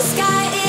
the sky.